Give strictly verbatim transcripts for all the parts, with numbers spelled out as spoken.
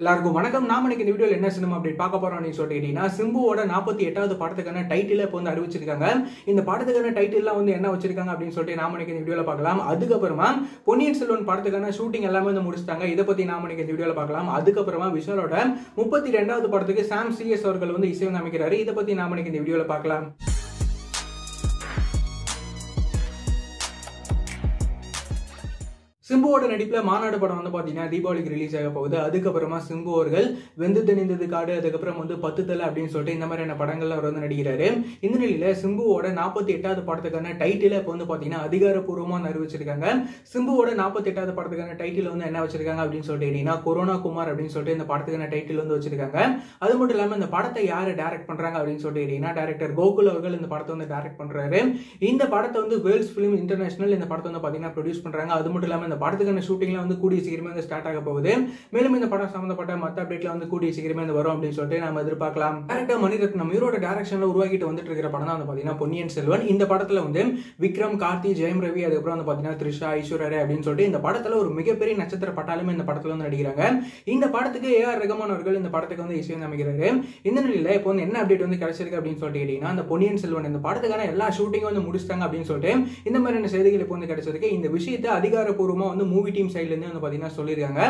எல்லாருக்கும் வணக்கம். நாம இன்னைக்கு இந்த வீடியோல என்ன சினிமா அப்டேட் பார்க்க போறோம் அப்படின்னு சொல்லிட்டீங்கன்னா, சிம்புவோட நாற்பத்தி எட்டாவது படத்துக்கான டைட்டில் இப்போ வந்து அறிவிச்சிருக்காங்க. இந்த படத்துக்கான டைட்டில்லாம் வந்து என்ன வச்சிருக்காங்க அப்படின்னு சொல்லிட்டு நாம இன்னைக்கு இந்த வீடியோல பார்க்கலாம். அதுக்கப்புறமா பொன்னியின் செல்வன் படத்துக்கான ஷூட்டிங் எல்லாமே வந்து முடிச்சிட்டாங்க. இதை பத்தி நாம இன்னைக்கு இந்த வீடியோல பார்க்கலாம். அதுக்கப்புறமா விஷாலோட முப்பத்தி ரெண்டாவது படத்துக்கு சாம் சிஎஸ் அவர்கள் வந்து இசைவங்க அமைக்கிறாரு. இதை பத்தி நாம இன்னைக்கு இந்த வீடியோல பார்க்கலாம். சிம்புவோட நடிப்பில் மாநாடு படம் வந்து பார்த்தீங்கன்னா தீபாவளிக்கு ரிலீஸ் ஆக போகுது. அதுக்கப்புறமா சிம்பு அவர்கள் வெந்து தணிந்தது காடு, அதுக்கப்புறம் வந்து பத்து தலை அப்படின்னு சொல்லிட்டு இந்த மாதிரியான படங்கள்ல அவர் வந்து நடிக்கிறாரு. இந்த நிலையில சிம்புவோட நாற்பத்தி எட்டாவது படத்துக்கான டைட்டில் இப்போ வந்து பார்த்தீங்கன்னா அதிகாரப்பூர்வமாக அறிவிச்சிருக்காங்க. சிம்புவோட நாற்பத்தி எட்டாவது படத்துக்கான டைட்டில் வந்து என்ன வச்சிருக்காங்க அப்படின்னு சொல்லிட்டீங்கன்னா, கொரோனா குமார் அப்படின்னு சொல்லிட்டு இந்த படத்துக்கான டைட்டில் வந்து வச்சிருக்காங்க. அது மட்டும் இல்லாமல் இந்த படத்தை யார் டைரக்ட் பண்றாங்க அப்படின்னு சொல்லிட்டீங்கன்னா, டைரக்டர் கோகுல் அவர்கள் இந்த படத்தை வந்து டைரக்ட் பண்றாரு. இந்த படத்தை வந்து வேர்ல்ட்ஸ் பிலிம் இன்டர்நேஷனல் இந்த படத்தை வந்து பார்த்தீங்கன்னா ப்ரொடியூஸ் பண்றாங்க. அது மட்டும் இல்லாமல் படத்துக்கான ஷூட்டிங்லாம் வந்து கூடிய சீக்கிரமே வந்து ஸ்டார்ட் ஆக போகுது. மேலும் இந்த படம் சம்பந்தப்பட்ட மற்ற அப்டேட்ல வந்து கூடிய சீக்கிரமே வந்து வரும் அப்படின்னு சொல்லிட்டு நம்ம எதிர்பார்க்கலாம். டேரக்டர் மணிரத்னம் இவரோட டைரக்ஷன்ல உருவாக்கிட்டு வந்துட்டு இருக்கிற படம் தான் வந்து பாத்தீங்கன்னா பொன்னியின் செல்வன். இந்த படத்துல வந்து விக்ரம், கார்த்தி, ஜெயம் ரவி, அதுக்கப்புறம் வந்து பாத்தீங்கன்னா த்ரிஷா, ஐஸ்வர்யா ராய் அப்படின்னு சொல்லிட்டு இந்த படத்துல ஒரு மிகப்பெரிய நட்சத்திர பட்டாலுமே இந்த படத்துல வந்து நடிக்கிறாங்க. இந்த படத்துக்கு ஏ ஆர் ரஹ்மான் அவர்கள் இந்த படத்துக்கு வந்து இசையை அமைக்கிறாரு. இந்த நிலையில இப்போ வந்து என்ன அப்டேட் வந்து கிடைச்சிருக்கு அப்படின்னு சொல்லிட்டு கேட்டீங்கன்னா, அந்த பொன்னியின் செல்வன் இந்த படத்துக்கான எல்லா ஷூட்டிங்கும் வந்து முடிச்சிட்டாங்க அப்படின்னு சொல்லிட்டு இந்த மாதிரியான செய்திகள் இப்போ வந்து கிடைச்சிருக்கு. இந்த விஷயத்தை அதிகாரப்பூர்வமா வந்து மூவி டீம் சைடுல இருந்து வந்து பாத்தீங்கன்னா சொல்லிருக்காங்க.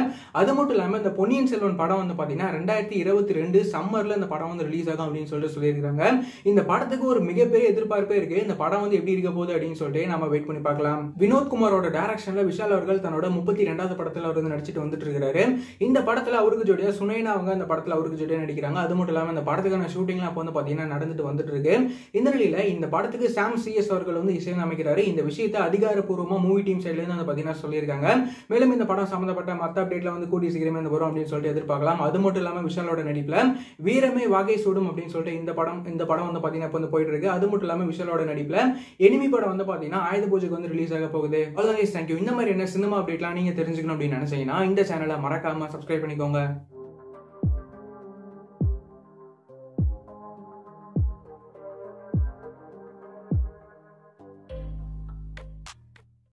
அது மட்டும் இல்லாம இந்த பொன்னியின் செல்வன் படம் வந்து பாத்தீங்கன்னா ரெண்டாயிரத்தி இருபத்தி ரெண்டு சம்மர்ல இந்த படம் வந்து ரிலீஸ் ஆகும் அப்படின்னு சொல்லிட்டு சொல்லியிருக்காங்க. இந்த படத்துக்கு ஒரு மிகப்பெரிய எதிர்பார்ப்பே இருக்கு. இந்த படம் வந்து எப்படி இருக்க போகுது அப்படின்னு சொல்லிட்டு நம்ம வெயிட் பண்ணி பார்க்கலாம். வினோத்குமாரோட டைரக்ஷன்ல விஷால் அவர்கள் தன்னோட முப்பத்தி ரெண்டாவது படத்துல அவர் வந்து நடிச்சிட்டு வந்துட்டு இருக்கிறாரு. இந்த படத்துல அவருக்கு ஜோடியா சுனைனா அவங்க இந்த படத்துல அவருக்கு ஜோடியா நடிக்கிறாங்க. அது மட்டும் இல்லாம இந்த படத்துக்கான ஷூட்டிங்லாம் வந்து பாத்தீங்கன்னா நடந்துட்டு வந்துட்டு இருக்கு. இந்த நிலையில இந்த படத்துக்கு சாம் சிஎஸ் அவர்கள் வந்து இசை அமைக்கிறாரு. இந்த விஷயத்தை அதிகாரப்பூர்வமா மூவி டீம் சைடுல இருந்து பாத்தீங்கன்னா சொல்லியிருக்காங்க. மேலும் இந்த படம் சம்பந்தப்பட்ட மற்ற அப்டேட்ல வந்து கூடிய சீக்கிரமே வரும் அப்படின்னு சொல்லிட்டு எதிர்பார்க்கலாம். அது மட்டும் இல்லாம விஷாலோட நடிப்புல வீரமே வாகை சூடும் அப்படின்னு சொல்லிட்டு இந்த படம் இந்த படம் வந்து பாத்தீங்கன்னா இப்போ வந்து போயிட்டு இருக்கு. அது மட்டும் இல்லாம விஷாலோட நடிப்புல எனிமி படம் வந்து பாத்தீங்கன்னா ஆயுத பூஜைக்கு வந்து ரிலீஸ் ஆக போகுது. All the best. தேங்க்யூ. இந்த மாதிரி என்ன சினிமா அப்டேட்லாம் நீங்க தெரிஞ்சுக்கணும் அப்படின்னு நினைச்சீங்கன்னா இந்த சேனலை மறக்காம சப்ஸ்கிரைப் பண்ணிக்கோங்க.